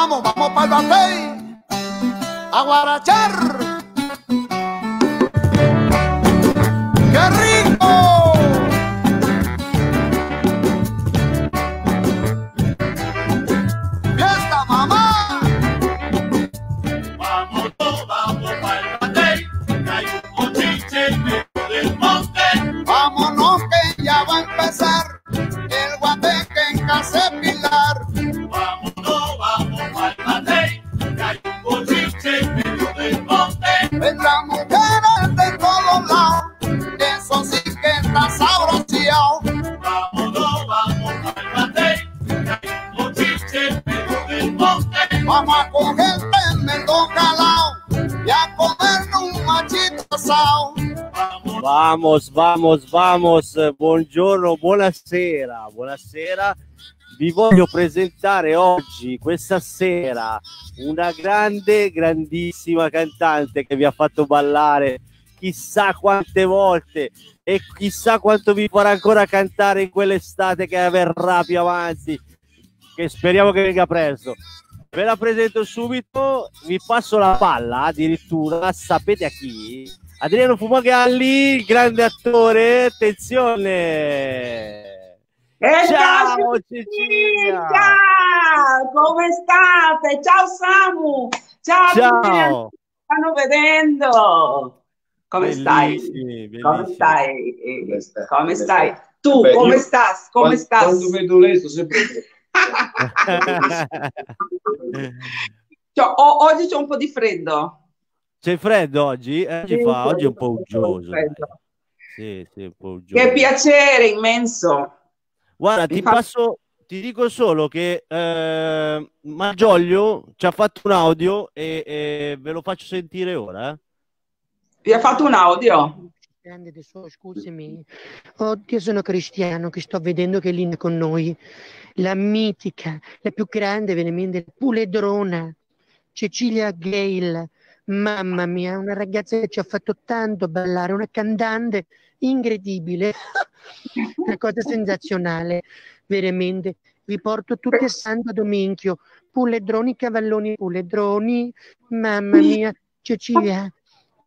vamos, vamos pa'l batey, a guarachar. ¡Qué rico! Vamos, vamos, vamos, buongiorno, buonasera, buonasera. Vi voglio presentare oggi, questa sera, una grande, grandissima cantante che vi ha fatto ballare chissà quante volte e chissà quanto vi farà ancora cantare in quell'estate che verrà più avanti, che speriamo che venga presto. Ve la presento subito, vi passo la palla addirittura, sapete a chi? Adriano Fumagalli, grande attore, attenzione! Ciao Cecilia! Come state? Ciao Samu! Ciao! Ciao. Stanno vedendo! Come stai? Bellissimi. Come stai? Come stai? Tu, beh, come stai? Come stai? Quando vedo lei sto sempre... cioè, oggi c'è un po' di freddo. C'è freddo oggi? Sì, fa, oggi è un po' uggioso. Sì, sì, un po' uggioso. Che piacere immenso. Guarda, ti dico solo che Malgioglio ci ha fatto un audio e ve lo faccio sentire ora. Vi ha fatto un audio? Grande del suo, scusami. Oddio, sono Cristiano che sto vedendo che è lì con noi. La mitica, la più grande, veramente, puledrona, Cecilia Gayle. Mamma mia, una ragazza che ci ha fatto tanto ballare, una cantante incredibile, una cosa sensazionale, veramente. Vi porto tutti a Santo Domingo, puledroni, cavalloni, puledroni, mamma mia, Cecilia,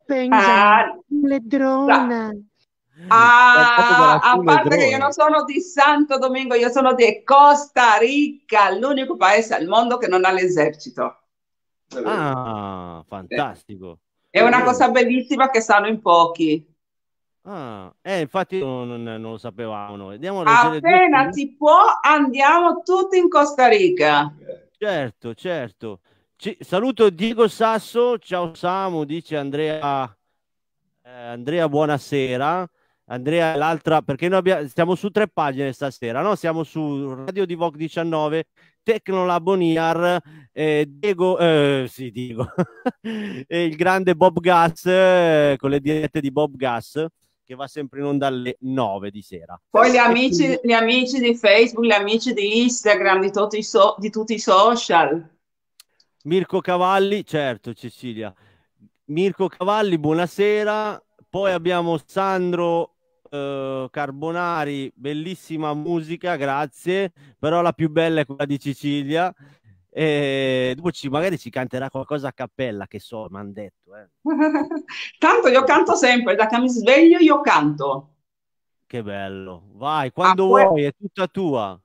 pensa, puledrona. Ah, a parte che io non sono di Santo Domingo, io sono di Costa Rica, l'unico paese al mondo che non ha l'esercito. Ah, fantastico! È una cosa bellissima che sanno in pochi. Ah, infatti non lo sapevamo noi. Appena si può andiamo tutti in Costa Rica. Certo, certo. Saluto Diego Sasso, ciao Samu, dice Andrea. Andrea, buonasera. Andrea, l'altra, perché noi siamo su 3 pagine stasera, no? Siamo su Radio Divoc 19, Tecno Laboniar, Diego, sì, Diego, e il grande Bob Gass, con le dirette di Bob Gass, che va sempre in onda alle 9 di sera. Poi gli amici di Facebook, gli amici di Instagram, di tutti i social. Mirko Cavalli, certo, Cecilia. Mirko Cavalli, buonasera. Poi abbiamo Sandro... Carbonari, bellissima musica, grazie, però la più bella è quella di Cecilia e dopo magari ci canterà qualcosa a cappella, che so, mi hanno detto tanto io canto sempre, da che mi sveglio io canto. Che bello, vai, quando vuoi, è tutta tua.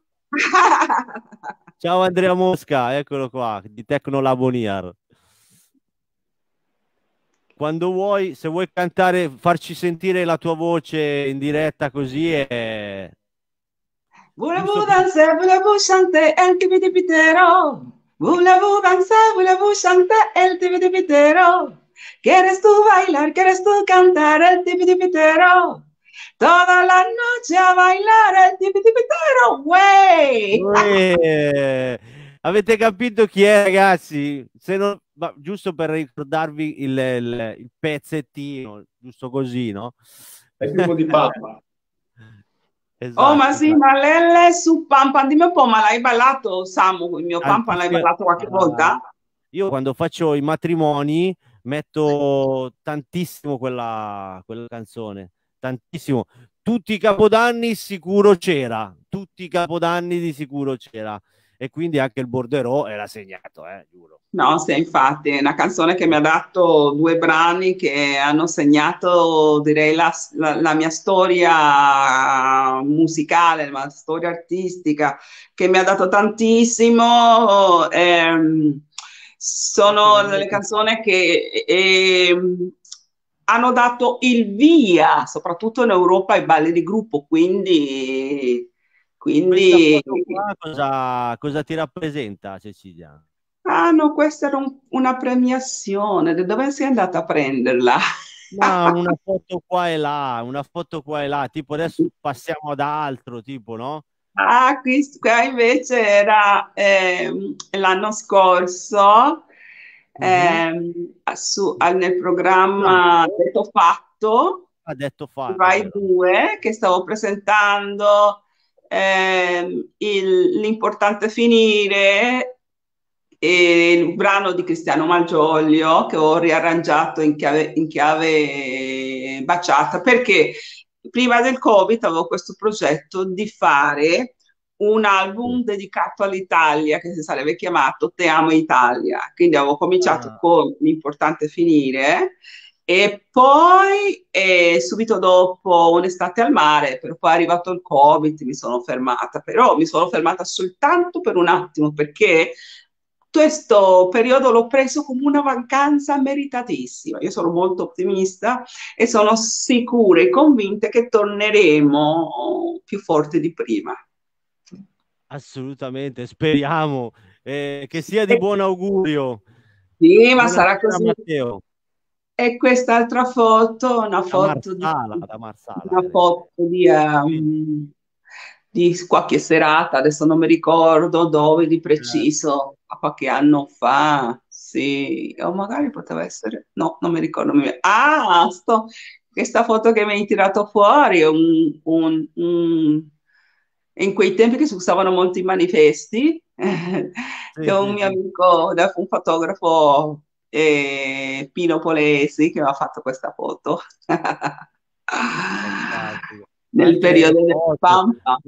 Ciao Andrea Mosca, eccolo qua, di Tecno Laboniar. Quando vuoi, se vuoi cantare, farci sentire la tua voce in diretta così è... Volevo danzare, volevo chantare, el te vede pitero. Volevo danzare, volevo chantare, el te vede pitero. Quieres tu bailar, quieres tu cantar, el te vede pitero. Toda la noche a bailar, el te vede pitero, wey! Avete capito chi è, ragazzi? Se non... Ma giusto per ricordarvi il pezzettino, giusto così, no? È tipo di Pampa. Esatto. Oh, ma sì, ma lei su Pampa, dimmi un po', ma l'hai ballato, Samu, il mio Pampa, l'hai ballato qualche volta? Io quando faccio i matrimoni metto tantissimo quella canzone, tantissimo. Tutti i capodanni sicuro c'era, tutti i capodanni di sicuro c'era. e quindi anche il borderò era segnato, giuro. No, sì, infatti è una canzone che mi ha dato due brani che hanno segnato, direi, la mia storia musicale, la storia artistica, che mi ha dato tantissimo. Sono delle canzoni che hanno dato il via, soprattutto in Europa, ai balli di gruppo, quindi... Cosa ti rappresenta, Cecilia? Ah no, questa era una premiazione. Dove sei andata a prenderla? No, una foto qua e là, tipo adesso passiamo ad altro, tipo, no? Ah, qua invece era l'anno scorso, nel programma Detto Fatto, Rai 2, che stavo presentando L'importante finire, e un brano di Cristiano Malgioglio che ho riarrangiato in chiave baciata, perché prima del Covid avevo questo progetto di fare un album dedicato all'Italia che si sarebbe chiamato Te Amo Italia, quindi avevo cominciato con L'importante finire e poi subito dopo Un'estate al mare, però poi è arrivato il Covid, mi sono fermata soltanto per un attimo, perché questo periodo l'ho preso come una vacanza meritatissima. Io sono molto ottimista e sono sicura e convinta che torneremo più forti di prima. Assolutamente, speriamo che sia di buon augurio. Sì, ma sarà così. Matteo. E quest'altra foto, una foto di qualche serata, adesso non mi ricordo dove di preciso. Qualche anno fa, sì, o magari poteva essere, no, non mi ricordo. Questa foto che mi hai tirato fuori, in quei tempi che si usavano molti manifesti, che un mio amico, un fotografo, Pino Polesi, che mi ha fatto questa foto nel periodo del Pampa.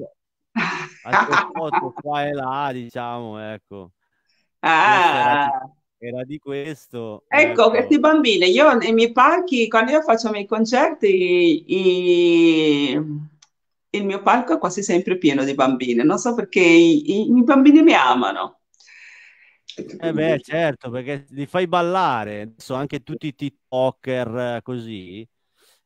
Altre foto qua e là, diciamo, ecco. Era di questo, ecco, questi bambini. Io nei miei palchi, quando io faccio i miei concerti, il mio palco è quasi sempre pieno di bambini, non so perché i bambini mi amano. Beh, certo, perché li fai ballare. Adesso anche tutti i TikToker così,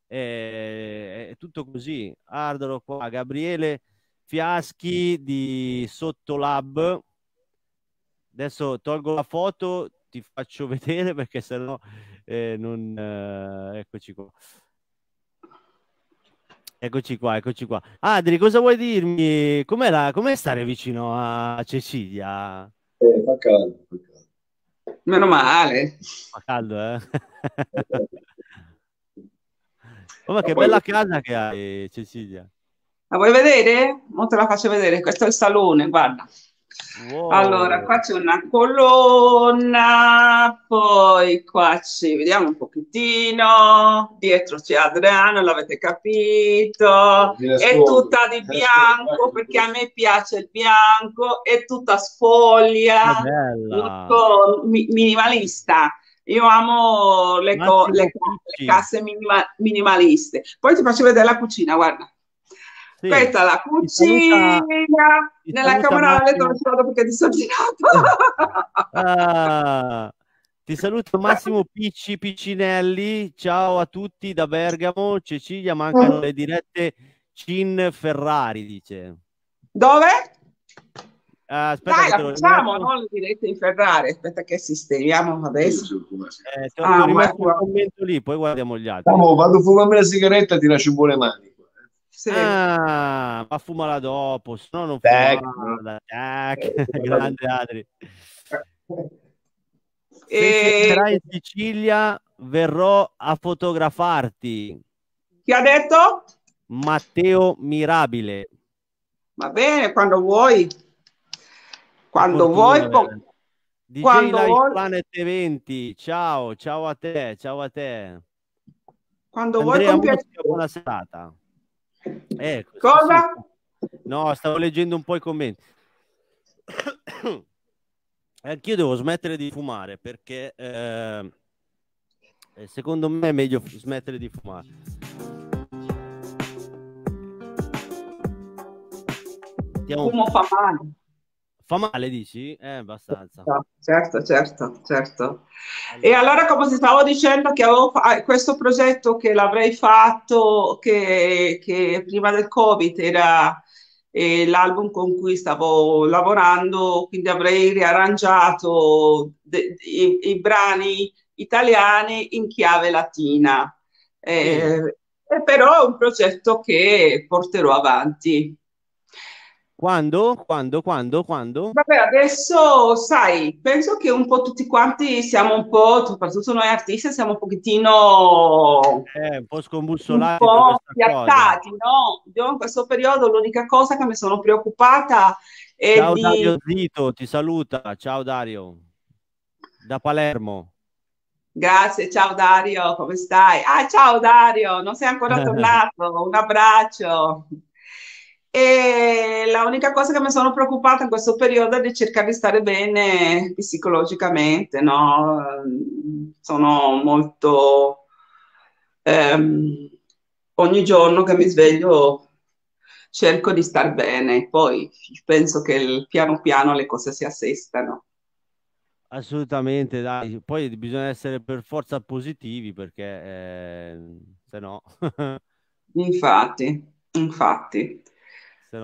è tutto così. Guardalo qua, Gabriele Fiaschi di Sotto Lab. Adesso tolgo la foto, ti faccio vedere, perché sennò non... eccoci qua. Eccoci qua. Adri, cosa vuoi dirmi? Com'è stare vicino a Cecilia? Fa caldo. Meno male. Fa caldo, Oh, ma che bella casa che hai, Cecilia. La vuoi vedere? Non te la faccio vedere. Questo è il salone, guarda. Wow. Allora, qua c'è una colonna, poi qua ci vediamo un pochettino, dietro c'è Adriano, l'avete capito, è tutta di bianco perché a me piace il bianco, è tutta sfoglia, tutto minimalista. Io amo le casse minimaliste. Poi ti faccio vedere la cucina, guarda. Sì. Questa è la cucina, nella camera da letto non ci vado perché ti sono girato. Ti saluto Massimo Picci Piccinelli, ciao a tutti da Bergamo. Cecilia, mancano le dirette Cin Ferrari, dice. Dove? Aspetta, dai, la facciamo, non le dirette in Ferrari, aspetta che sistemiamo adesso. Un commento lì, poi guardiamo gli altri. Vado a fumarmi la sigaretta e ti lascio buone mani. Sì. Ah, ma fumala dopo, se no non fumala. Grande Adri. Se sarai in Sicilia verrò a fotografarti. Chi ha detto? Matteo Mirabile. Va bene, quando vuoi. Quando vuoi. Planet 20. Ciao a te. Quando Andrea vuoi. Buona serata. Cosa? No, stavo leggendo un po' i commenti. Anch'io devo smettere di fumare, perché secondo me è meglio smettere di fumare. Il fumo fa male. Fa male, dici? Abbastanza. Certo. E allora, come ti stavo dicendo, che avevo questo progetto che l'avrei fatto, che prima del Covid era l'album con cui stavo lavorando, quindi avrei riarrangiato i brani italiani in chiave latina. Però è un progetto che porterò avanti. Quando? Vabbè, adesso sai, penso che un po' tutti quanti siamo un po', soprattutto noi artisti, siamo un pochettino... un po' scombussolati. Un po' piattati, no? Io in questo periodo l'unica cosa che mi sono preoccupata è Ciao Dario Zito, ti saluta. Ciao Dario, da Palermo. Grazie, ciao Dario, come stai? Ah, ciao Dario, non sei ancora tornato, un abbraccio. E la unica cosa che mi sono preoccupata in questo periodo è di cercare di stare bene psicologicamente, no? Sono molto ogni giorno che mi sveglio cerco di star bene, poi penso che piano piano le cose si assestano. Assolutamente, dai. Poi bisogna essere per forza positivi, perché se no infatti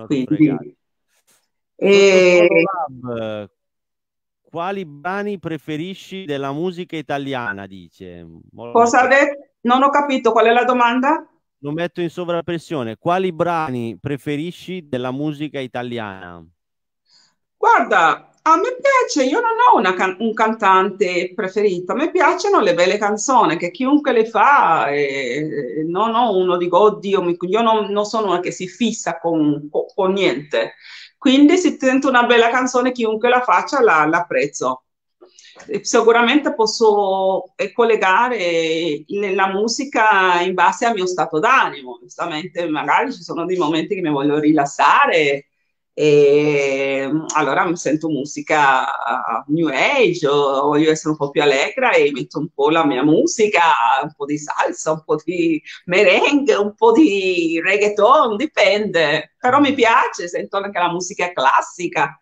quindi, quali brani preferisci della musica italiana? Dice. Cosa ha detto? Non ho capito, qual è la domanda? Lo metto in sovrappressione. Quali brani preferisci della musica italiana? Guarda, a me piace, io non ho un cantante preferito, a me piacciono le belle canzoni, che chiunque le fa, non ho uno, dico, oddio, io non sono una che si fissa con niente, quindi se sento una bella canzone, chiunque la faccia, la apprezzo. Sicuramente posso collegare la musica in base al mio stato d'animo, giustamente magari ci sono dei momenti che mi voglio rilassare, e allora sento musica new age, o voglio essere un po' più allegra e metto un po' la mia musica, un po' di salsa, un po' di merengue, un po' di reggaeton, dipende, però mi piace, sento anche la musica classica,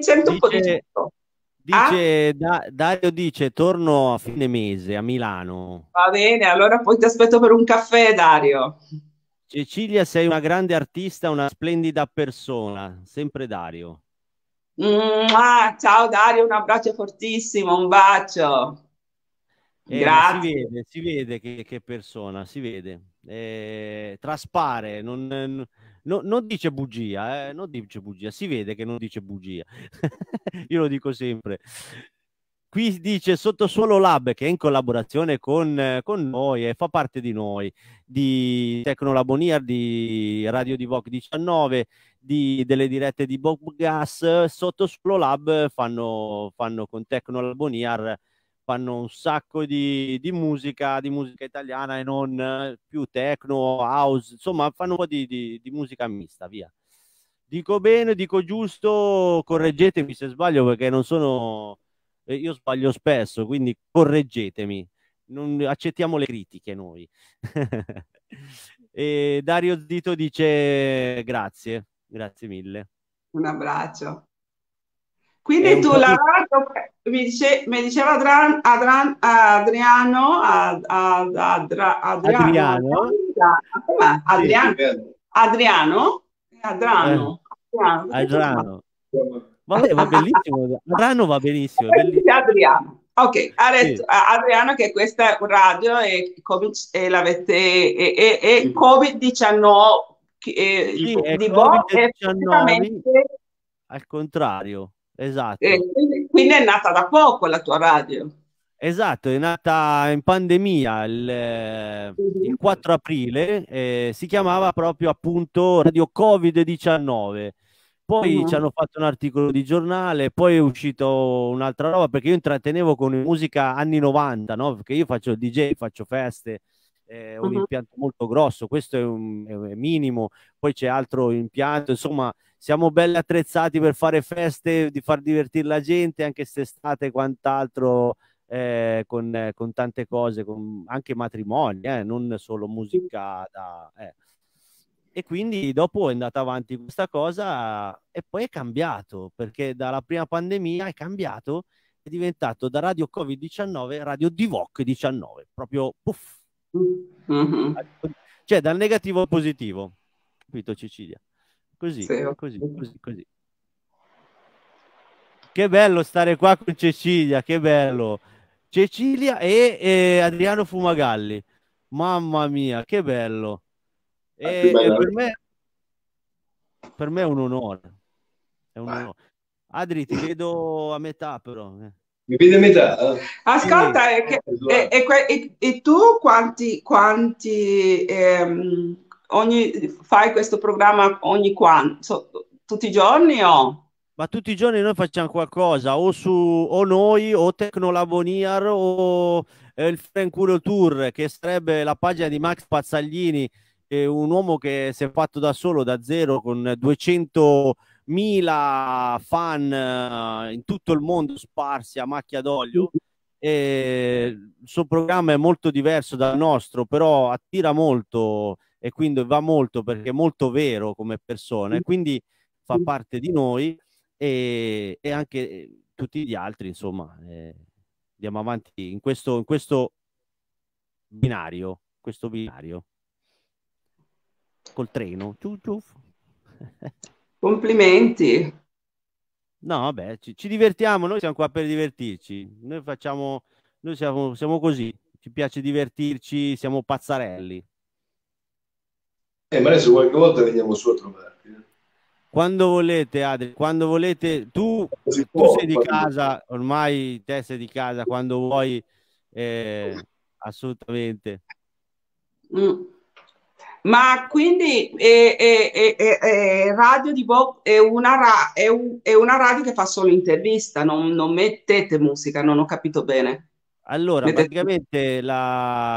sento un po' di tutto. Dice, Dario dice, torno a fine mese a Milano. Va bene, allora poi ti aspetto per un caffè, Dario. Cecilia, sei una grande artista, una splendida persona, sempre Dario. Ciao Dario, un abbraccio fortissimo, un bacio. Grazie. Si vede che persona, si vede. Traspare, non dice bugia, non dice bugia, si vede che non dice bugia. Io lo dico sempre. Qui dice Sottosuolo Lab, che è in collaborazione con noi e fa parte di noi, di Tecno Laboniar, di Radio Divoc 19, delle dirette di Bob Gass. Sottosuolo Lab fanno con Tecno Laboniar, fanno un sacco di musica italiana e non più techno, house, insomma fanno un po' di musica mista, via. Dico bene, dico giusto, correggetemi se sbaglio, perché non sono... Io sbaglio spesso, quindi correggetemi, non accettiamo le critiche noi. E Dario Zito dice grazie mille. Un abbraccio. Quindi tu mi diceva Adriano. Va bellissimo, Adriano va benissimo. Adriano. Ok, sì. Adriano, che questa radio è Covid-19, sì, di COVID-19 al contrario, esatto. Quindi è nata da poco la tua radio. Esatto, è nata in pandemia il 4 aprile, si chiamava proprio appunto Radio Covid-19. Poi ci hanno fatto un articolo di giornale, poi è uscito un'altra roba, perché io intrattenevo con musica anni 90, no? Perché io faccio il DJ, faccio feste, un impianto molto grosso, questo è minimo, poi c'è altro impianto, insomma siamo belli attrezzati per fare feste, di far divertire la gente anche quest'estate e quant'altro, con tante cose, con anche matrimoni, non solo musica da, E quindi dopo è andata avanti questa cosa e poi è cambiato, perché dalla prima pandemia è cambiato, è diventato da Radio Covid-19 Radio Divoc 19, proprio puff. Cioè dal negativo al positivo, capito Cecilia? Così, sì, così. Che bello stare qua con Cecilia, che bello. Cecilia e Adriano Fumagalli, mamma mia, che bello. E per me è un onore. È un onore. Adri, ti vedo a metà, però. Mi vedi a metà? Ascolta, e tu quanti fai questo programma ogni quanto? Tutti i giorni o? Ma tutti i giorni noi facciamo qualcosa, o noi, o Tecno Laboniar, o il Frank Curio Tour, che sarebbe la pagina di Max Pazzaglini, un uomo che si è fatto da solo, da zero, con 200.000 fan in tutto il mondo sparsi a macchia d'olio. Il suo programma è molto diverso dal nostro, però attira molto e quindi va molto, perché è molto vero come persona, e quindi fa parte di noi e anche tutti gli altri, insomma. Andiamo avanti in questo binario col treno. Complimenti. No, vabbè, ci divertiamo, noi siamo qua per divertirci, noi siamo così, ci piace divertirci, siamo pazzarelli. Ma adesso qualche volta veniamo su a trovarti, quando volete, Adri, quando volete. Tu sei di casa ormai, te sei di casa quando vuoi, assolutamente. Ma quindi Radio Divoc è una radio che fa solo intervista, non mettete musica, non ho capito bene. Allora, praticamente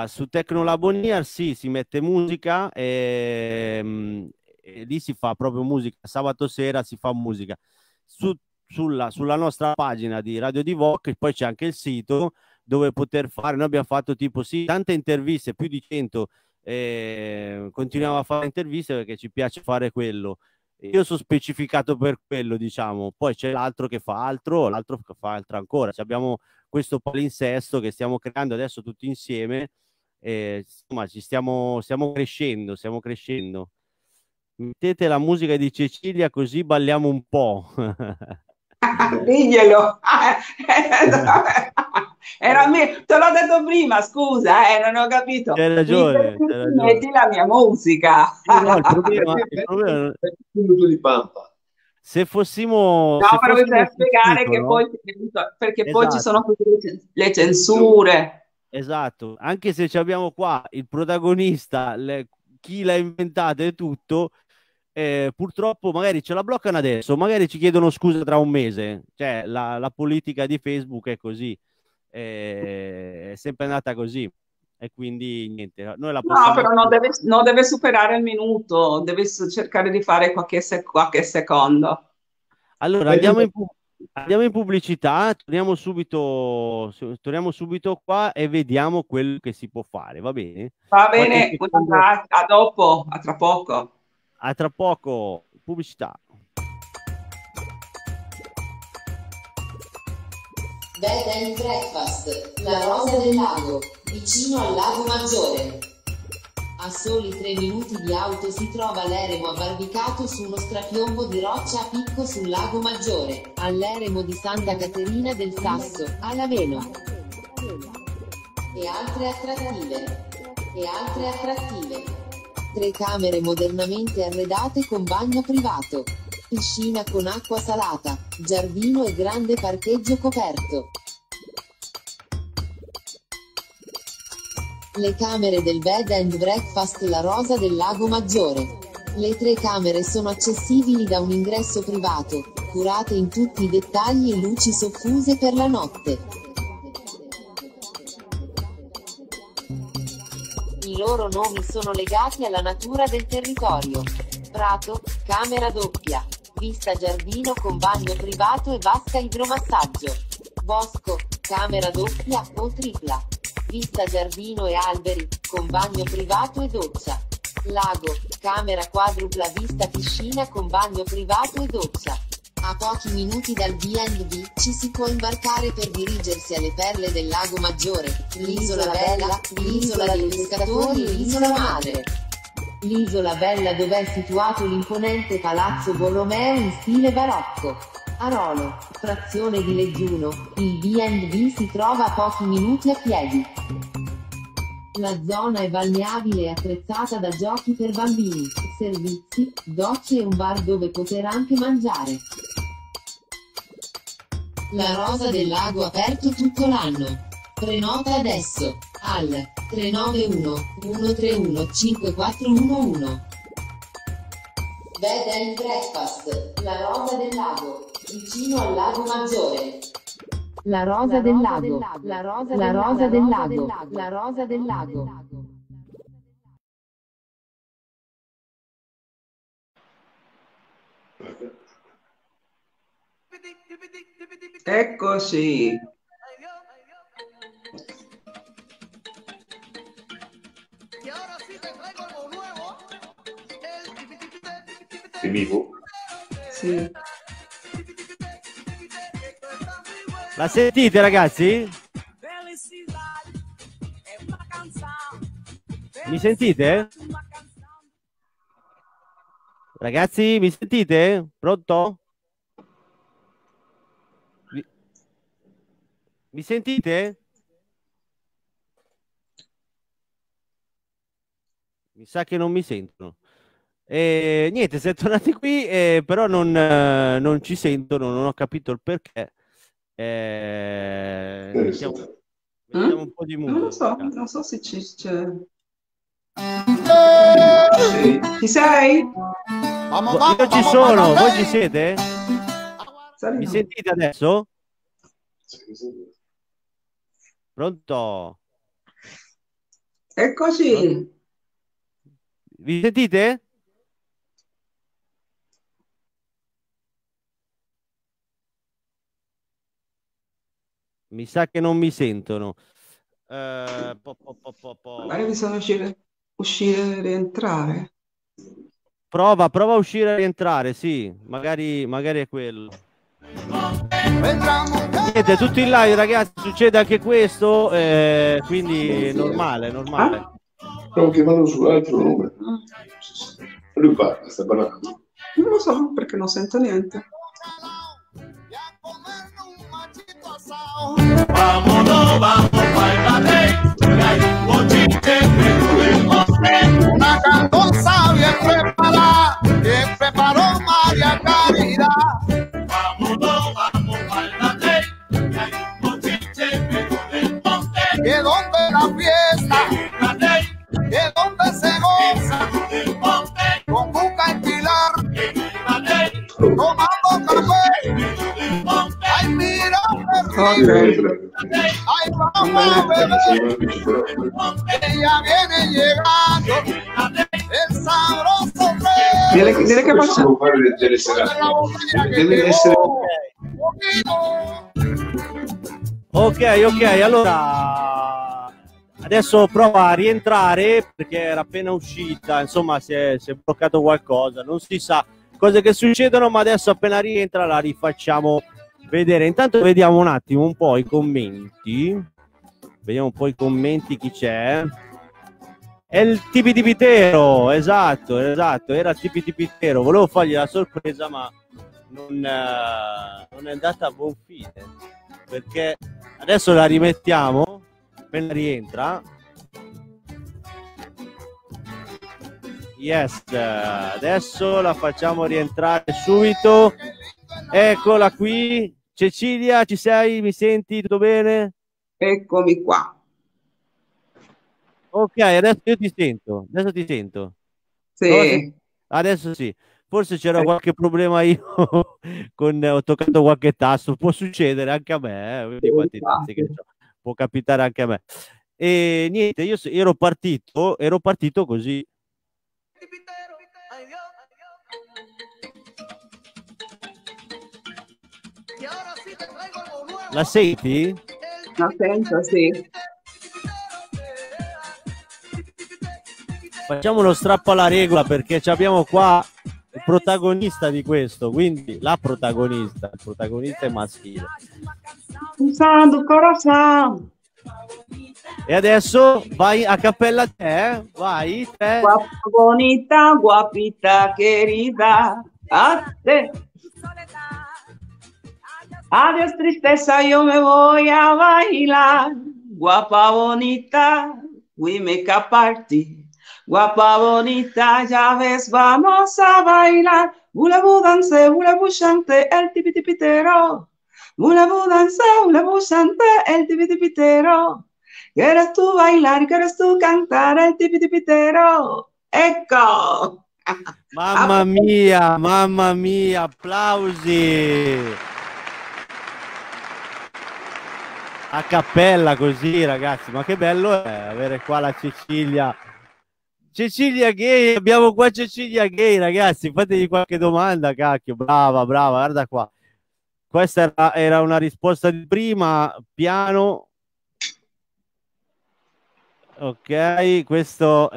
su Tecno Laboniar sì, si mette musica, e lì si fa proprio musica, sabato sera si fa musica. Sulla nostra pagina di Radio Divoc, poi c'è anche il sito dove poter fare, noi abbiamo fatto tipo sì, tante interviste, più di 100, continuiamo a fare interviste perché ci piace fare quello. Io sono specificato per quello, diciamo. Poi c'è l'altro che fa altro, l'altro che fa altro ancora. Cioè, abbiamo questo palinsesto che stiamo creando adesso tutti insieme, insomma stiamo crescendo. Mettete la musica di Cecilia così balliamo un po'. Diglielo. Te l'ho detto prima, scusa, non ho capito. Hai ragione. Metti la mia musica. No, il problema di Pampa. Se fossimo... No, però bisogna spiegare che poi... Perché poi ci sono le censure. Esatto, anche se ci abbiamo qua il protagonista, chi l'ha inventato e tutto... purtroppo magari ce la bloccano adesso, magari ci chiedono scusa tra un mese, cioè la politica di Facebook è così, è sempre andata così, e quindi niente, noi la possiamo... No, però non deve superare il minuto, deve cercare di fare qualche secondo. Allora andiamo in pubblicità, torniamo subito qua e vediamo quello che si può fare, va bene? Va bene, a tra poco. A tra poco, pubblicità. Bed and Breakfast, la rosa del lago, vicino al lago Maggiore. A soli 3 minuti di auto si trova l'eremo abbarbicato su uno strapiombo di roccia a picco sul lago Maggiore, all'eremo di Santa Caterina del Sasso, all'Aveno. E altre attrattive. 3 camere modernamente arredate con bagno privato, piscina con acqua salata, giardino e grande parcheggio coperto. Le camere del Bed and Breakfast La Rosa del Lago Maggiore. Le 3 camere sono accessibili da un ingresso privato, curate in tutti i dettagli e luci soffuse per la notte. Il loro nomi sono legati alla natura del territorio: prato, camera doppia, vista giardino con bagno privato e vasca idromassaggio, bosco, camera doppia o tripla, vista giardino e alberi, con bagno privato e doccia, lago, camera quadrupla vista piscina con bagno privato e doccia. A pochi minuti dal B&B ci si può imbarcare per dirigersi alle perle del Lago Maggiore, l'Isola Bella, l'Isola dei Pescatori e l'Isola Madre. L'Isola Bella, dove è situato l'imponente Palazzo Borromeo in stile barocco. A Rolo, frazione di Leggiuno, il B&B si trova a pochi minuti a piedi. La zona è balneabile e attrezzata da giochi per bambini, servizi, docce e un bar dove poter anche mangiare. La rosa del lago, aperto tutto l'anno. Prenota adesso al 391-131-5411. Bed and Breakfast, la rosa del lago, vicino al Lago Maggiore. La rosa del lago, la rosa del lago, la rosa del lago. Eccoci. È vivo? Sì. La sentite, ragazzi? Mi sentite? Ragazzi, mi sentite? Pronto? Mi sentite? Mi sa che non mi sentono. Niente, siamo tornati qui, però non ci sentono, non ho capito il perché. Mettiamo un po' di musica. Non so se ci Ci sei? Io ci sono, voi ci siete? Mi sentite adesso? Pronto? Eccoci. Vi sentite? Mi sa che non mi sentono. Magari bisogna uscire e rientrare. Prova a uscire e rientrare, sì. Magari è quello. Siete tutti in live, ragazzi, succede anche questo, quindi è normale. Stavo chiamando su altro nome. Lui parla, sta parlando. Non lo so, perché non sento niente. Una cantosa bien preparada que preparó María Caridad. Vámonos, vamos para la ley, que hay un bochiche en el monte, que donde la fiesta, que donde se goza, con buca y pilar, tomando café. Ay, mira, perrito, ay, vamos, bebé, ella viene llegando, el sabroso bebé. Dile che faccia. Deve essere... Ok, allora... Adesso prova a rientrare, perché era appena uscita, insomma si è bloccato qualcosa, non si sa cose che succedono, ma adesso appena rientra la rifacciamo vedere. Intanto vediamo un attimo un po' i commenti, vediamo un po' i commenti, chi c'è. È il Tipitipitero, esatto, era il Tipitipitero, volevo fargli la sorpresa ma non è andata a buon fine, perché adesso la rimettiamo appena rientra. Yes, adesso la facciamo rientrare subito, eccola qui. Cecilia, ci sei? Mi senti? Tutto bene? Eccomi qua. Ok, adesso io ti sento. Sì. Adesso sì. Forse c'era qualche problema io, ho toccato qualche tasto. Può succedere anche a me. Può capitare anche a me. E niente, io ero partito così. La senti? La sento, sì. Facciamo uno strappo alla regola, perché abbiamo qua il protagonista di questo, quindi la protagonista, il protagonista è maschile. E adesso vai a cappella te, vai te. Bonita, guapita, querida, a te. Adiós tristeza, yo me voy a bailar. Guapa bonita, we make a party. Guapa bonita, ya ves, vamos a bailar. Bulabú dance, bulabú chante, el tipitipitero. Bulabú dance, bulabú chante, el tipitipitero. Quieres tú bailar, quieres tú cantar, el tipitipitero. Ecco! Mamma mia, applausi! A cappella così, ragazzi, ma che bello è avere qua la Cecilia Gayle. Abbiamo qua Cecilia Gayle, ragazzi, fategli qualche domanda, cacchio, brava, guarda qua. Questa era una risposta di prima, piano. Ok, questo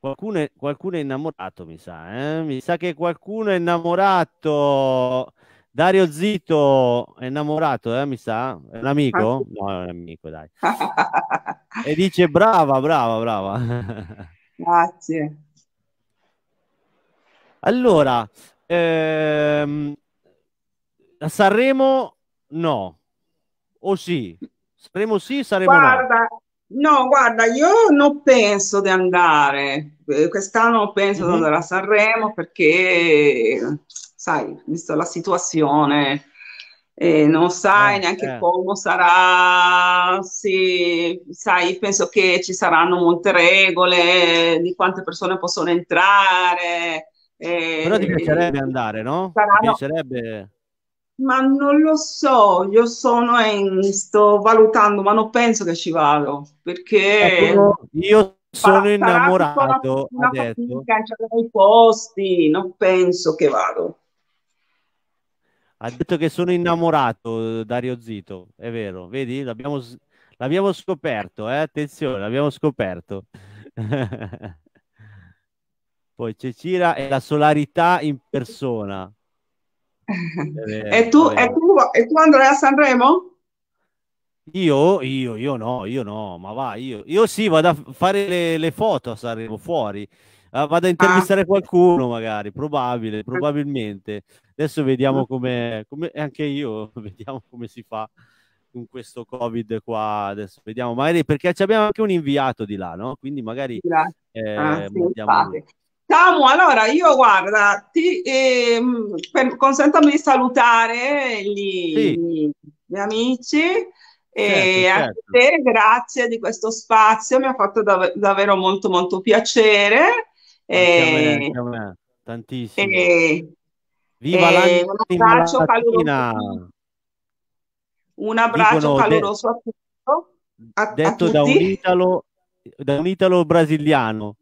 qualcuno è innamorato, mi sa, eh? Mi sa che qualcuno è innamorato. Dario Zito è innamorato, mi sa? È un amico? No, è un amico, dai. E dice brava. Grazie. Allora, Sanremo no, o sì? Sanremo sì, Sanremo no. No, guarda, io non penso di andare, quest'anno non penso di andare a Sanremo perché... sai, visto la situazione, non sai neanche come sarà, sì, sai, penso che ci saranno molte regole di quante persone possono entrare. Però ti piacerebbe andare, no? Saranno... ti piacerebbe... ma non lo so, io sto valutando, ma non penso che ci vado, perché... io sono innamorato, ha detto. Cancellare i posti, non penso che vado. Ha detto che sono innamorato, Dario Zito, è vero, vedi? L'abbiamo scoperto, attenzione, l'abbiamo scoperto. Poi Cecira è la solarità in persona. E tu andrai a Sanremo? Io no, ma va, io sì, vado a fare le foto a Sanremo fuori, vado a intervistare qualcuno magari, probabilmente. Adesso vediamo come anche io, vediamo come si fa con questo Covid qua, adesso vediamo, magari perché abbiamo anche un inviato di là, no? Quindi magari... Samu, allora io guarda, consentami di salutare gli amici. E certo. A te grazie di questo spazio, mi ha fatto davvero molto piacere. Anche a me, tantissimo. Viva un abbraccio caloroso a tutti. Detto da un italo brasiliano,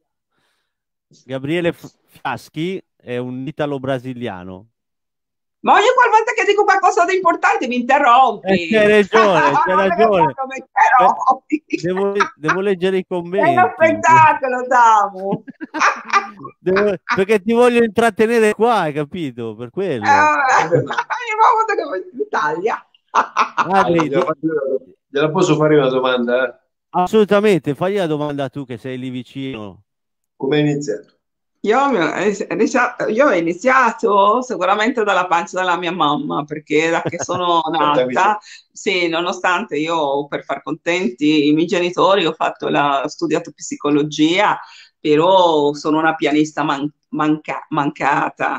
Gabriele Fiaschi è un italo brasiliano. Ma ogni volta che dico qualcosa di importante mi interrompi. C'è ragione. Devo leggere i commenti. È uno spettacolo, Samu. Perché ti voglio intrattenere qua, hai capito? Per quello. Ogni volta che mi taglia. Gliela posso fare una domanda? Assolutamente, fagli la domanda tu che sei lì vicino. Come hai iniziato? Io ho iniziato sicuramente dalla pancia della mia mamma, perché da che sono nata, sì, nonostante io per far contenti i miei genitori ho studiato psicologia, però sono una pianista mancata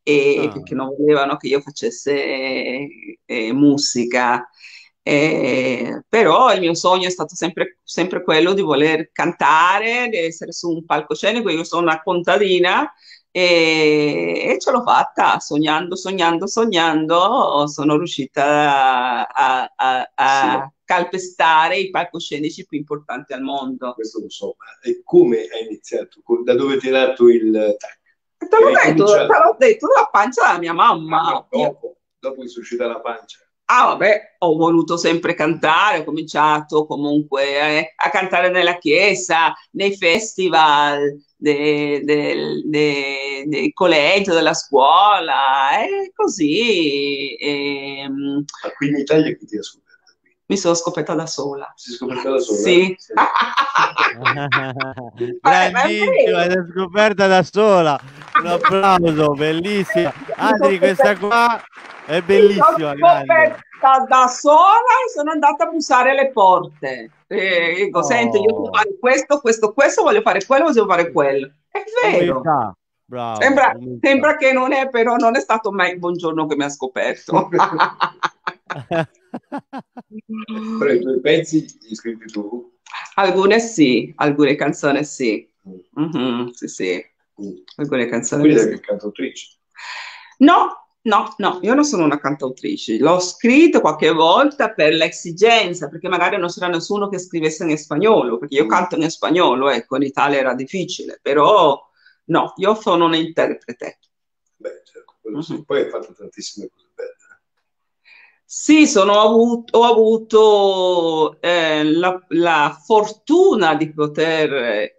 perché non volevano che io facesse musica. Però il mio sogno è stato sempre quello di voler cantare, di essere su un palcoscenico. Io sono una contadina e ce l'ho fatta sognando, sognando, sognando. Sono riuscita a calpestare i palcoscenici più importanti al mondo. Questo lo so, ma come hai iniziato? Da dove ti hai dato il tac? Te l'ho detto, la pancia della mia mamma. Dopo che suscita la pancia. Ah vabbè, ho voluto sempre cantare, ho cominciato comunque a cantare nella chiesa, nei festival del collegio, della scuola, così. Ma qui in Italia chi ti ha scoperto? Mi sono scoperta da sola. Si è scoperta da sola? Sì. Sì. Grandissima, si è scoperta da sola. Un applauso, bellissima. Adri, questa qua... è bellissima, da sola, e sono andata a bussare alle porte. Dico, senti, io devo fare questo, voglio fare quello. È vero. Bravo, sembra che non è, però non è stato mai il buongiorno che mi ha scoperto. Però i tuoi pezzi li scrivi tu? Alcune sì, alcune canzoni sì. Alcune canzoni. Quindi sei cantautrice? No. No, io non sono una cantautrice, l'ho scritto qualche volta per l'esigenza, perché magari non c'era nessuno che scrivesse in spagnolo, perché io canto in spagnolo, ecco, in Italia era difficile, però no, io sono un interprete. Beh, certo, quello sì. Poi hai fatto tantissime cose belle. Sì, ho avuto la fortuna di poter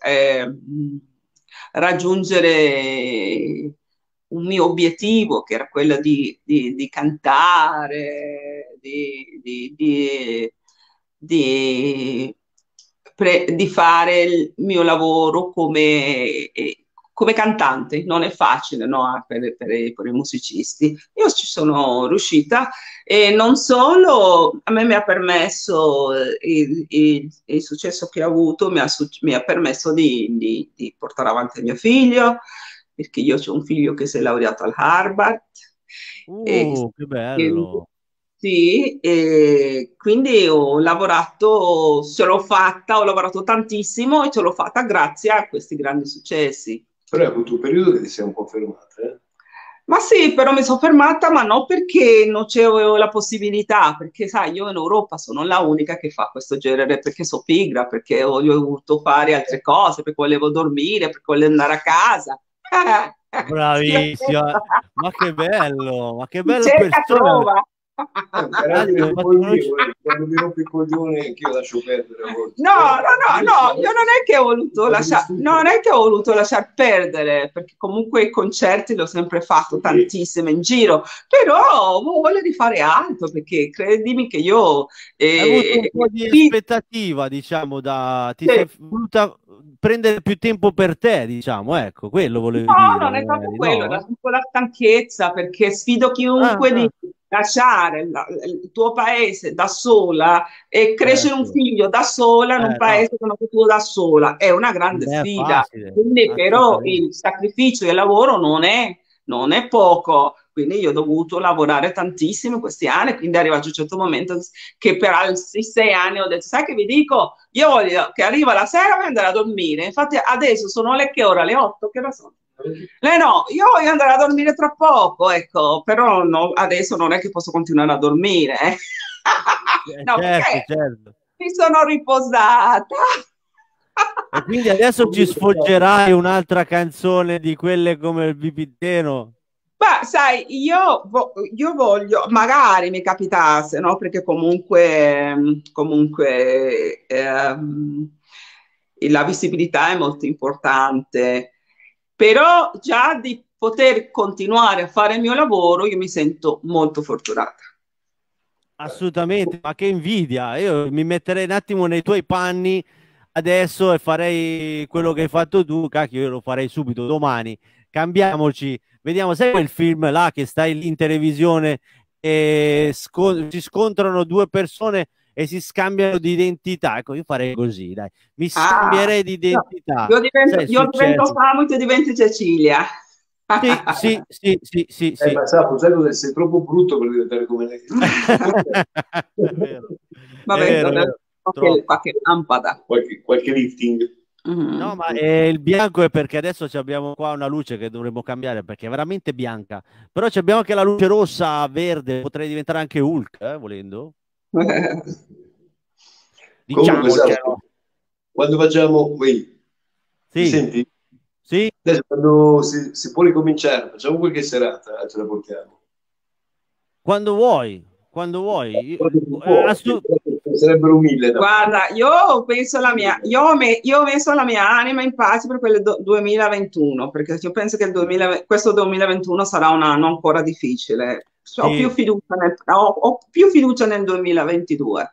raggiungere... un mio obiettivo, che era quello di cantare, di fare il mio lavoro come cantante. Non è facile, no? per i musicisti. Io ci sono riuscita, e non solo, a me mi ha permesso il successo che ho avuto, mi ha permesso di portare avanti mio figlio, perché io ho un figlio che si è laureato al Harvard. Che bello! Sì, e quindi ho lavorato, ce l'ho fatta, ho lavorato tantissimo e ce l'ho fatta grazie a questi grandi successi. Però hai avuto un periodo che ti sei un po' fermata, eh? Ma sì, però mi sono fermata, ma non perché non c'avevo la possibilità, perché sai, io in Europa sono la unica che fa questo genere, perché sono pigra, perché voglio voluto fare altre cose, perché volevo dormire, perché volevo andare a casa. Bravissima, ma che bello, persona. Quando mi rompo il coglione anch'io lascio perdere. No, io non è che ho voluto lasciare, perché comunque i concerti l'ho sempre fatto tantissimo in giro, però voglio di fare altro, perché credimi che io ho avuto un po' di aspettativa, diciamo, sei voluta prendere più tempo per te, diciamo, ecco, quello volevo dire. No, non è proprio quello, era un po' la stanchezza, perché sfido chiunque di lasciare il tuo paese da sola e crescere un figlio da sola in un paese che non è tuo da sola, è una grande sfida. Facile, quindi però il sacrificio e il lavoro non è poco, quindi io ho dovuto lavorare tantissimo questi anni, quindi è arrivato un certo momento che per altri 6 anni ho detto, sai che vi dico, io voglio che arriva la sera e andare a dormire, infatti adesso sono le 8, che ora sono? No, io voglio andare a dormire tra poco, ecco, però no, adesso non è che posso continuare a dormire. No, certo. Mi sono riposata. E quindi adesso ci sfoggerai un'altra canzone di quelle come il Bibitteno. Beh, sai, io voglio, magari mi capitasse, no? Perché comunque la visibilità è molto importante. Però già di poter continuare a fare il mio lavoro io mi sento molto fortunata. Assolutamente, ma che invidia. Io mi metterei un attimo nei tuoi panni adesso e farei quello che hai fatto tu, cacchio, io lo farei subito domani. Cambiamoci, vediamo, sai quel film là che stai lì in televisione e si scontrano due persone e si scambiano di identità, ecco, io farei così, dai, mi scambierei di identità. No, io divento Samu e tu diventi Cecilia. Sì. Ma Samu, sei troppo brutto per diventare come lei. Vabbè, qualche lampada. Qualche lifting. No, ma il bianco è perché adesso abbiamo qua una luce che dovremmo cambiare, perché è veramente bianca, però abbiamo anche la luce rossa, verde, potrei diventare anche Hulk, volendo. diciamo. Comunque, esatto. Quando facciamo sì. Senti? Sì. Adesso, quando si può ricominciare, facciamo qualche serata, ce la portiamo quando vuoi, sarebbero 1000. No? Guarda, io penso alla mia, io ho messo la mia anima in pace per quel 2021, perché io penso che questo 2021 sarà un anno ancora difficile. Cioè, sì. Ho più fiducia nel 2022.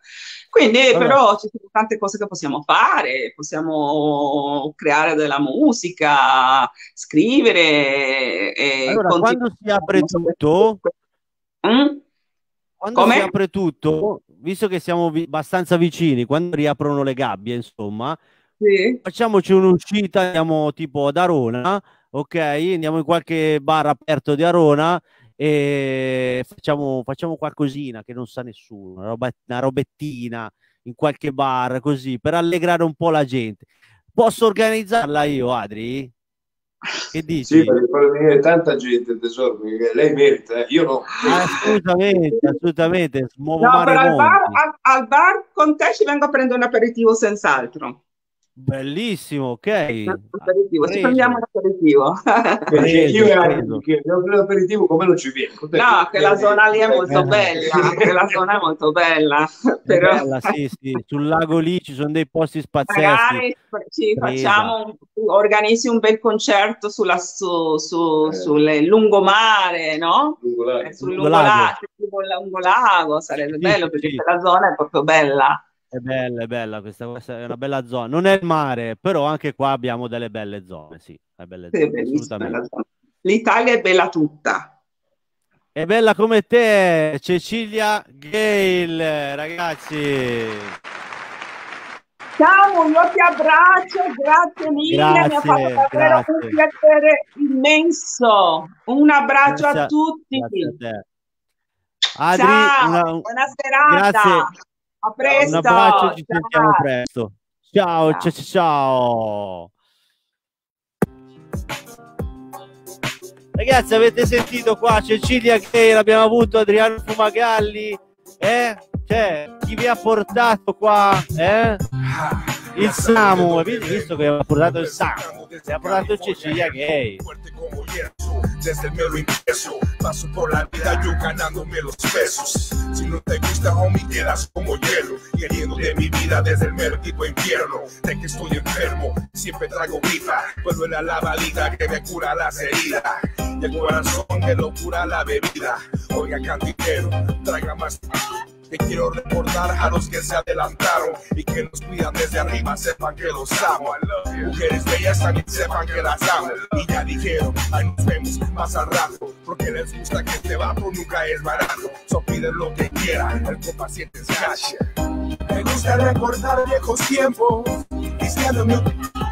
Quindi, però, ci sono tante cose che possiamo fare, possiamo creare della musica, scrivere. E allora, quando si apre tutto, quando si apre tutto, visto che siamo abbastanza vicini, quando riaprono le gabbie, insomma, sì. Facciamoci un'uscita, andiamo tipo ad Arona, ok? Andiamo in qualche bar aperto di Arona e facciamo qualcosina che non sa nessuno, una robettina in qualche bar, così, per allegrare un po' la gente. Posso organizzarla io, Adri? Che dici? Sì, perché può venire tanta gente, tesoro, perché lei merita, io no. Assolutamente, assolutamente. Smuovo no, però al bar con te ci vengo a prendere un aperitivo senz'altro. Bellissimo, ok. Aperitivo. Ci prendiamo l'aperitivo. Io abbiamo preso l'aperitivo, come non ci viene? No, che la zona lì è molto bella, che la zona è molto bella. Però... bella, sì, sì. Sul lago lì ci sono dei posti spaziali. Magari sì, organizzi un bel concerto sulle lungomare, no? Sul lungolago, sarebbe bello, perché la zona è proprio bella. È bella questa è una bella zona, non è il mare, però anche qua abbiamo delle belle zone, sì, l'Italia è bella tutta. È bella come te, Cecilia Gayle, ragazzi. Ciao, io ti abbraccio, grazie mille, mi ha fatto davvero un piacere immenso. Un abbraccio a tutti. Adri, ciao, buona serata. Grazie. A presto, un abbraccio, ci sentiamo presto. Ciao, ciao, ciao. Ragazzi, avete sentito qua Cecilia Gayle, abbiamo avuto Adriano Fumagalli, cioè, chi vi ha portato qua, il Samu, avete visto che ha portato il Samu, ha portato Cecilia Gayle. Desde el mero ingreso, paso por la vida yo ganándome los pesos. Si no te gusta, homie, quedas como hielo, queriendo de mi vida desde el mero tipo infierno. De que estoy enfermo, siempre traigo gripa, pues duele la valida que me cura las heridas. Y el corazón que lo cura la bebida. Oiga, cantinero, traiga más. Te quiero recordar a los que se adelantaron y que nos cuidan desde arriba, sepan que los amo. Mujeres bellas también sepan que las amo. Y ya dijeron, ahí nos vemos más al rato, porque les gusta que este vapo nunca es barato. So piden lo que quieran, el copa 7 es cash. Me gusta recordar viejos tiempos, diciéndome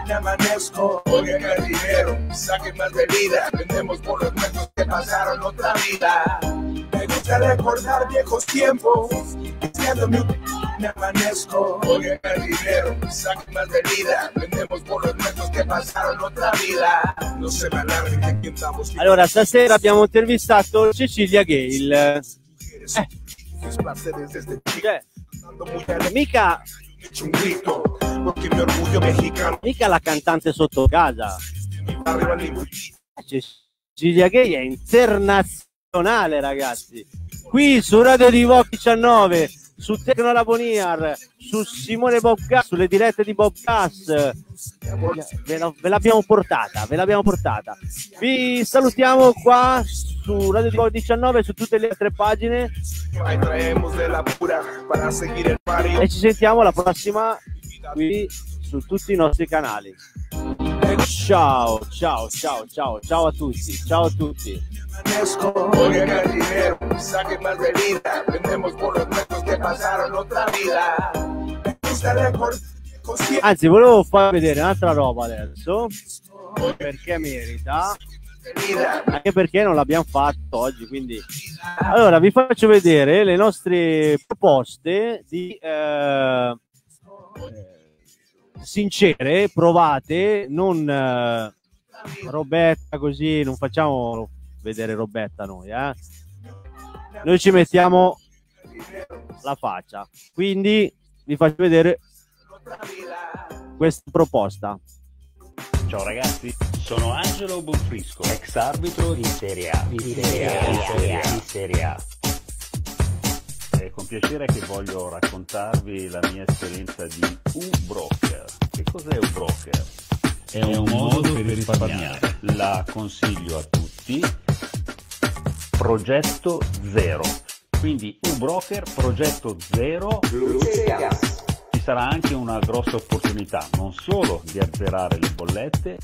que amanezco. Oiga, carrilero, saquen más bebida, vendemos por los muertos que pasaron otra vida. Me gusta recordar viejos tiempos, diciéndome me amanezco. Oigan el dinero, saquen más bebida, vendemos por los muertos que pasaron otra vida. No se me alarmen que pintamos. Allora, stasera abbiamo intervistato Cecilia Gayle. Mica la cantante sotto casa. Cecilia Gayle è internazionale, ragazzi. Qui su Radio Divoc 19, su Tecno Laboniar, su Simone Bob Gass, sulle dirette di Bob Gass, ve l'abbiamo portata, Vi salutiamo qua su Radio Divoc 19 e su tutte le altre pagine. E ci sentiamo alla prossima qui su tutti i nostri canali. Ciao, ciao, ciao, ciao, ciao a tutti, Oigan el dinero, saquen más bebida, vendemos por los muertos que pasaron otra vida. Me gusta recordar. Anzi, volevo far vedere un'altra roba adesso, perché merita, anche perché non l'abbiamo fatto oggi, quindi. Allora, vi faccio vedere le nostre proposte di... sincere, provate, non robetta, così non facciamo vedere robetta noi, noi ci mettiamo la faccia, quindi vi faccio vedere questa proposta. Ciao ragazzi, sono Angelo Bonfrisco, ex arbitro di Serie A. È con piacere che voglio raccontarvi la mia esperienza di U-Broker. Che cos'è U-Broker? È un modo per risparmiare. La consiglio a tutti. Progetto zero. Quindi U-Broker, progetto zero. Ci sarà anche una grossa opportunità, non solo di azzerare le bollette,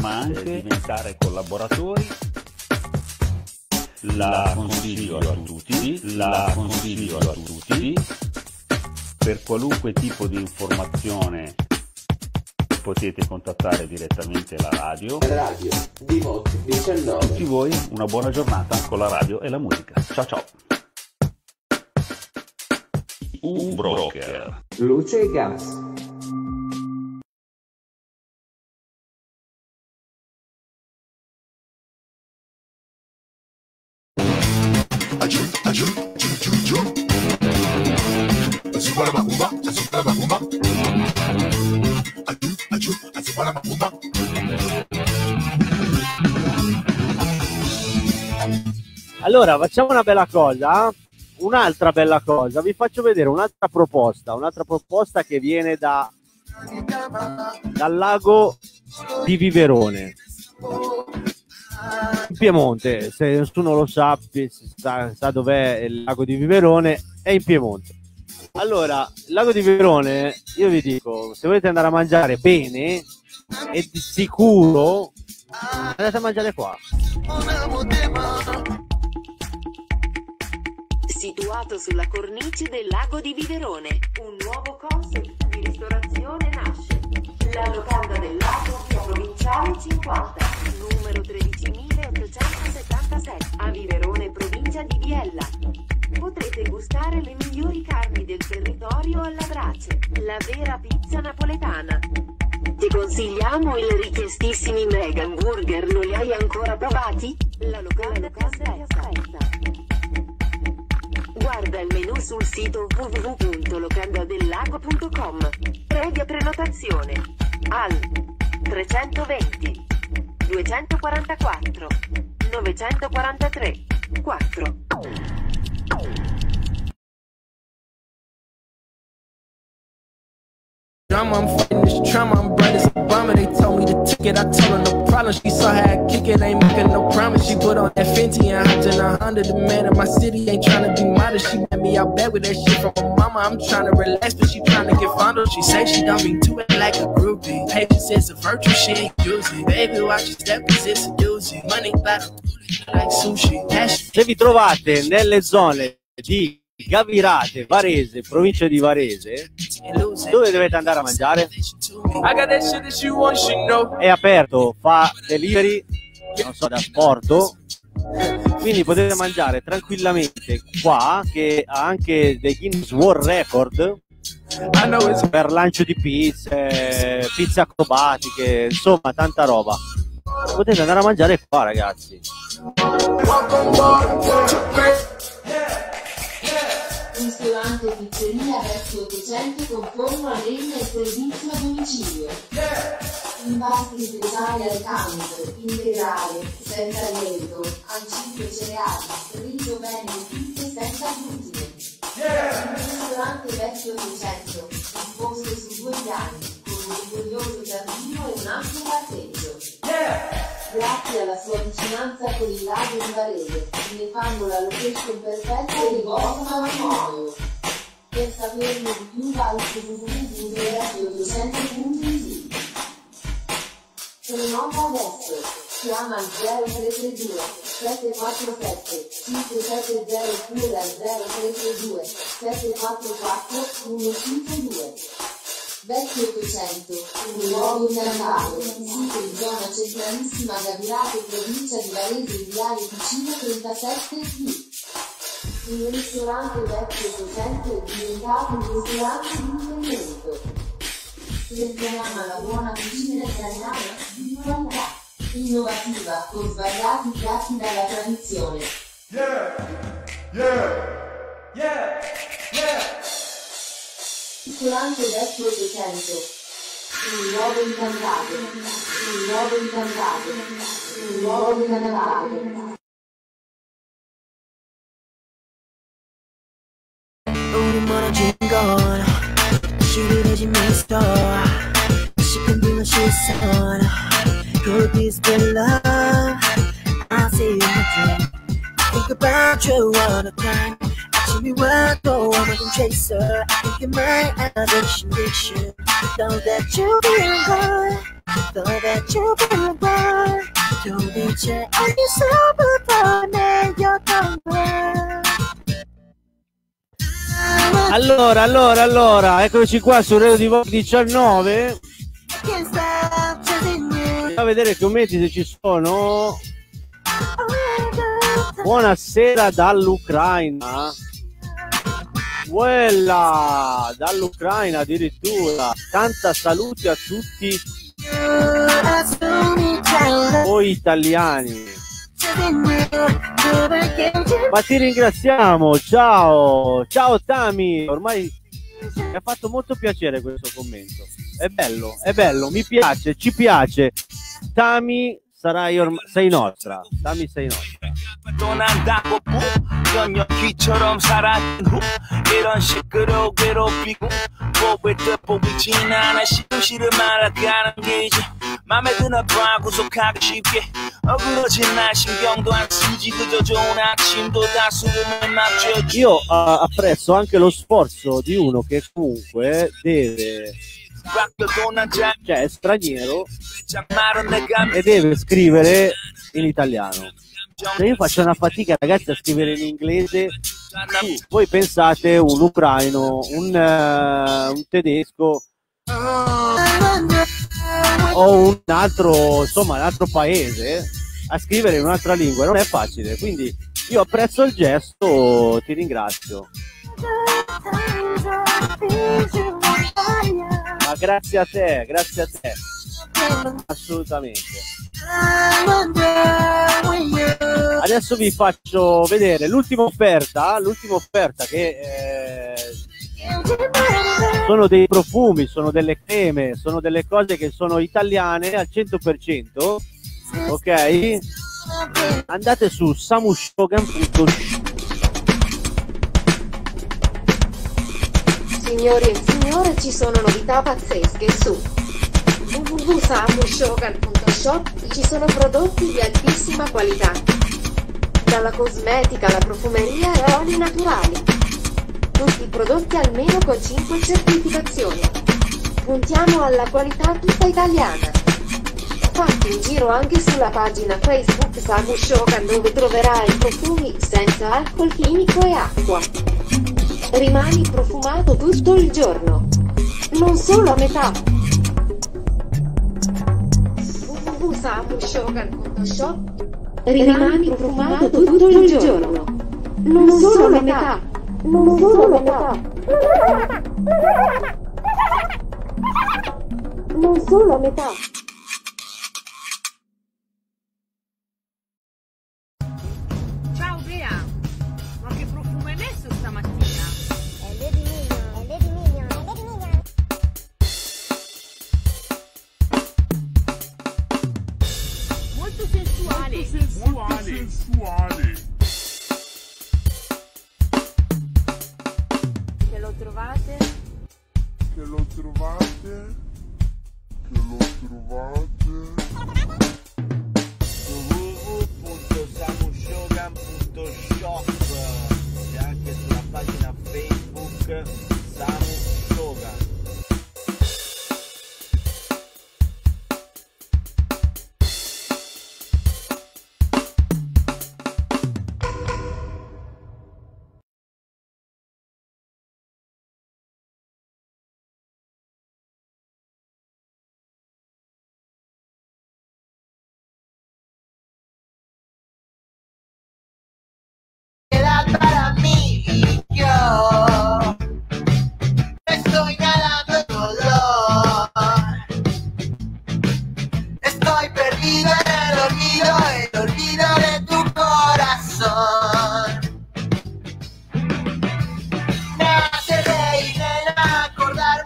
ma anche di diventare collaboratori. La consiglio a tutti, per qualunque tipo di informazione potete contattare direttamente la radio. Radio Divoc 19. Tutti voi una buona giornata con la radio e la musica. Ciao ciao. Un broker. Luce e gas. Allora facciamo una bella cosa, un'altra bella cosa, vi faccio vedere un'altra proposta che viene dal lago di Viverone, in Piemonte. Se nessuno lo sa, sa dov'è il lago di Viverone, è in Piemonte. Allora, il lago di Viverone, io vi dico, se volete andare a mangiare bene e di sicuro, andate a mangiare qua. Situato sulla cornice del lago di Viverone, un nuovo concept di ristorazione nasce. La locanda del lago, via Provinciale 50, numero 13.877, a Viverone, provincia di Biella. Potrete gustare le migliori carni del territorio alla brace, la vera pizza napoletana. Ti consigliamo i richiestissimi mega hamburger, non li hai ancora provati? La locanda ti aspetta. Guarda il menu sul sito www.locandadellago.com. Previa prenotazione al 320 244 943 4. She saw how I kick it, ain't making no promise. She put on that Fenty and hopped in a Honda. The man of my city ain't tryna be modest. She met me out back with that shit from her mama. I'm tryna relax, but she tryna get fondled. She say she done be doing like a groupie. Patience is a virtue, she ain't use it. Baby, watch your step, cause it's a doozy. Money by the booty, like sushi. Se vi trovate nelle zone di Gavirate, Varese, provincia di Varese, dove dovete andare a mangiare? È aperto, fa delivery, non so, da Porto, quindi potete mangiare tranquillamente qua, che ha anche dei Guinness World Record per lancio di pizze, pizze acrobatiche, insomma tanta roba. Potete andare a mangiare qua, ragazzi. Ristorante Pizzeria Vecchio 800 con forno a legna e servizio a domicilio. Impasti vegetali al campo, integrale, senza lievito, ancine cereali, riso bene e pizze senza glutine. Ristorante Vecchio 800, disposto su due piani, con un orgoglioso giardino e un ampio parcheggio. Grazie alla sua vicinanza con il lago di Varese, ne fanno la location perfetta di vostro matrimonio. Per saperne di più va al www.radio200.it. Se ne nota adesso, chiama il 0332 747 5702 al 0332 744 152. Vecchio 800, un luogo inarmato, sito in zona centralissima Gavirate, provincia di Varese, in viale vicino 37 B. Il ristorante Vecchio 800 è diventato un ristorante di riferimento. Selezioniamo la buona cucina italiana di qualità, innovativa, con svariati piatti dalla tradizione. Yeah! Yeah! Yeah! Yeah! circolante vecchio 800. Un nuovo incantato, un nuovo incantato, un nuovo incantato. 멀어진 건 다시 흐려지면서 다시 흔드는 시선 Could this be love? I see in my dream Think about you all the time 아침이 와도 I'm a dream chaser I think in my addiction addiction Thought that you'd be a girl Thought that you'd be a girl 도대체 어디서부터 내 여던 걸 Allora, eccoci qua su Radio Divoc 19. Andiamo a vedere i commenti se ci sono. Buonasera dall'Ucraina. Quella dall'Ucraina addirittura. Tanta salute a tutti voi italiani. Ma ti ringraziamo, ciao Tami, ormai mi ha fatto molto piacere questo commento, è bello, mi piace, ci piace. Tami, sei nostra, Tami sei nostra. 맘에 드나 봐 구속하기 쉽게 어그러진 날 신경도 안 쓰지 그저 좋은 아침도 다 수금을 맞춰줘 Io apprezzo anche lo sforzo di uno che comunque deve, cioè è straniero e deve scrivere in italiano. Se io faccio una fatica, ragazzi, a scrivere in inglese, voi pensate un ucraino, un tedesco o un altro, insomma, un altro paese a scrivere in un'altra lingua, non è facile, quindi io apprezzo il gesto, ti ringrazio. Ma grazie a te, assolutamente. Adesso vi faccio vedere l'ultima offerta che sono dei profumi, sono delle creme, sono delle cose che sono italiane al 100%, ok? Andate su Samushogun.com. Signori e signore, ci sono novità pazzesche su www.samushogun.shop. Ci sono prodotti di altissima qualità, dalla cosmetica alla profumeria e oli naturali. Tutti i prodotti almeno con 5 certificazioni. Puntiamo alla qualità tutta italiana. Fatti un giro anche sulla pagina Facebook Samushogun, dove troverai profumi senza alcol chimico e acqua. Rimani profumato tutto il giorno, non solo a metà. www.samushogun.shop. Rimani profumato tutto il giorno, non solo a metà. Non solo metà, non solo metà. Ciao Bea, ma che profumo hai messo stamattina? È Baby Minion, è Baby Minion, è Baby Minion. Molto sensuale, molto sensuale. Che lo trovate www.samushogun.shop e anche sulla pagina Facebook Samushogun. Naceré y recordaré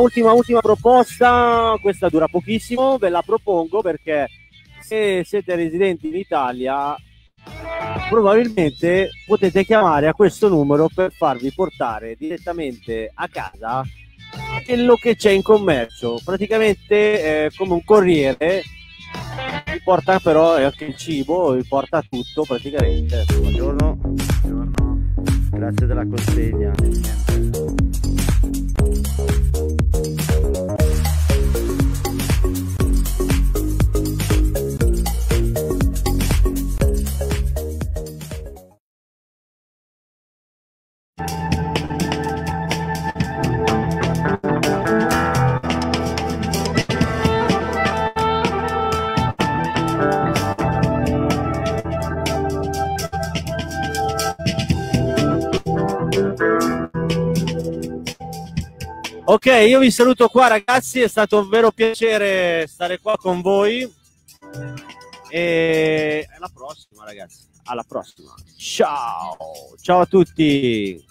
Ultima proposta, questa dura pochissimo, ve la propongo perché se siete residenti in Italia probabilmente potete chiamare a questo numero per farvi portare direttamente a casa quello che c'è in commercio, praticamente come un corriere, vi porta però anche il cibo, vi porta tutto praticamente. Buongiorno, buongiorno, grazie della consegna. Ok, io vi saluto qua ragazzi, è stato un vero piacere stare qua con voi e alla prossima ragazzi, alla prossima, ciao, ciao a tutti!